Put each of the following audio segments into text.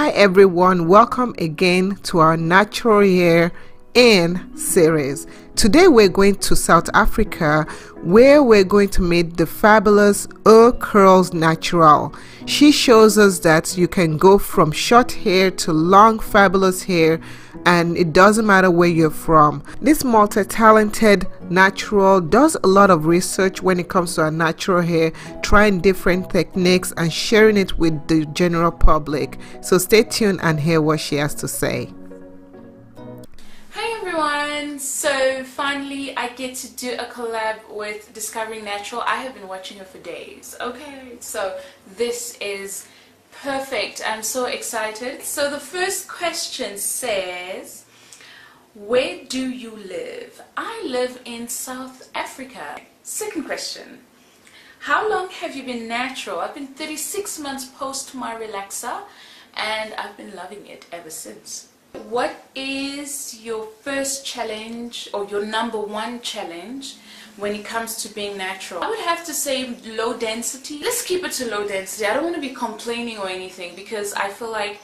Hi everyone, welcome again to our Natural Hair In series. Today we're going to South Africa where we're going to meet the fabulous AuCurls Naturelle. She shows us that you can go from short hair to long fabulous hair and it doesn't matter where you're from. This multi-talented natural does a lot of research when it comes to our natural hair, trying different techniques and sharing it with the general public. So stay tuned and hear what she has to say. So finally I get to do a collab with Discovering Natural. I have been watching her for days. Okay, so this is perfect. I'm so excited. So the first question says, where do you live? I live in South Africa. Second question, how long have you been natural? I've been 36 months post my relaxer and I've been loving it ever since. What is your first challenge or your #1 challenge when it comes to being natural? I would have to say low density. Let's keep it to low density. I don't want to be complaining or anything because I feel like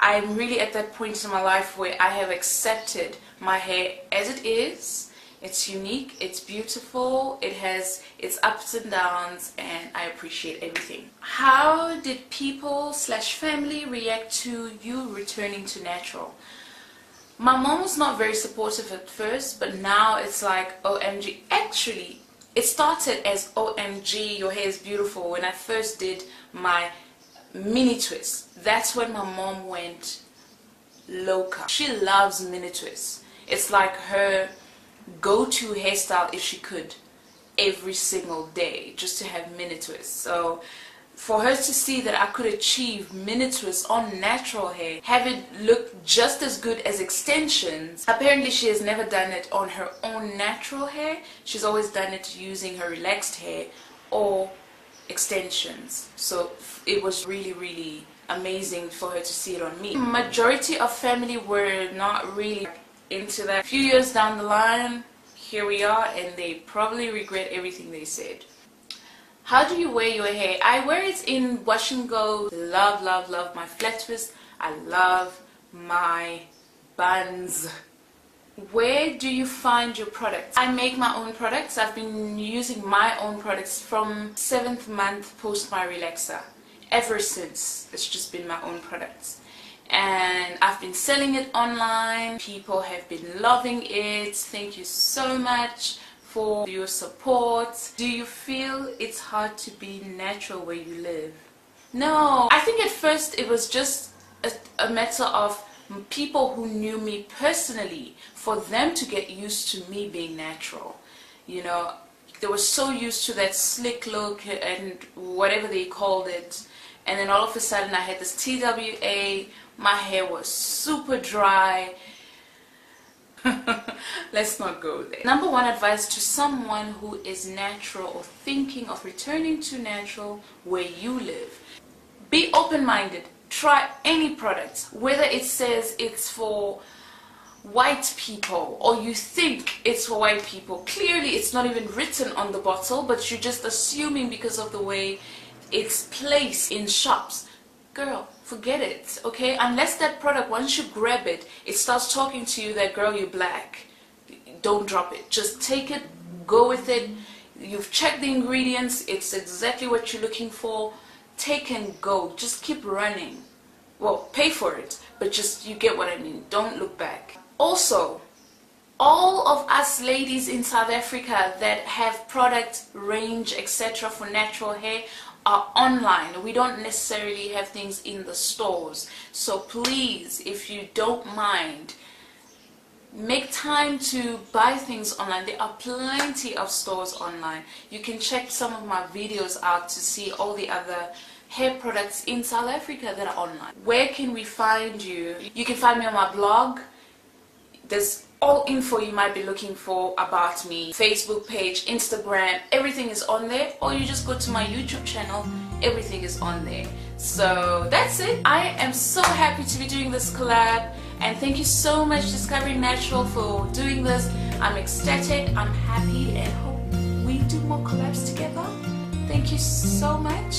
I'm really at that point in my life where I have accepted my hair as it is. It's unique, it's beautiful, it has its ups and downs, and I appreciate everything. How did people / family react to you returning to natural? My mom was not very supportive at first, but now it's like OMG. Actually, it started as OMG, your hair is beautiful, when I first did my mini twist. That's when my mom went loca. She loves mini twists. It's like her go-to hairstyle if she could, every single day, just to have mini twists. So for her to see that I could achieve mini twists on natural hair, have it look just as good as extensions. Apparently she has never done it on her own natural hair. She's always done it using her relaxed hair or extensions. So it was really amazing for her to see it on me. Majority of family were not really into that. A few years down the line, here we are, and they probably regret everything they said. How do you wear your hair? I wear it in wash and go. Love my flat twist. I love my buns. Where do you find your products? I make my own products. I've been using my own products from 7th month post my relaxer. Ever since, it's just been my own products. And I've been selling it online. People have been loving it. Thank you so much for your support. Do you feel it's hard to be natural where you live? No, I think at first it was just a matter of people who knew me personally, for them to get used to me being natural. You know, they were so used to that slick look and whatever they called it. And then all of a sudden I had this TWA, my hair was super dry. Let's not go there. #1 advice to someone who is natural or thinking of returning to natural where you live. Be open-minded. Try any product, whether it says it's for white people or you think it's for white people. Clearly it's not even written on the bottle, but you're just assuming because of the way its place in shops. Girl, forget it, okay? Unless that product, once you grab it, it starts talking to you that, girl, you're black. Don't drop it. Just take it, go with it. You've checked the ingredients. It's exactly what you're looking for. Take and go. Just keep running. Well, pay for it, but just, you get what I mean. Don't look back. Also, all of us ladies in South Africa that have product range, etc. for natural hair, are online. We don't necessarily have things in the stores, so please, if you don't mind, make time to buy things online. There are plenty of stores online. You can check some of my videos out to see all the other hair products in South Africa that are online. Where can we find you? You can find me on my blog. There's all info you might be looking for about me. Facebook page, Instagram, everything is on there. Or you just go to my YouTube channel, everything is on there. So that's it. I am so happy to be doing this collab. And thank you so much, Discovering Natural, for doing this. I'm ecstatic, I'm happy, and hope we do more collabs together. Thank you so much.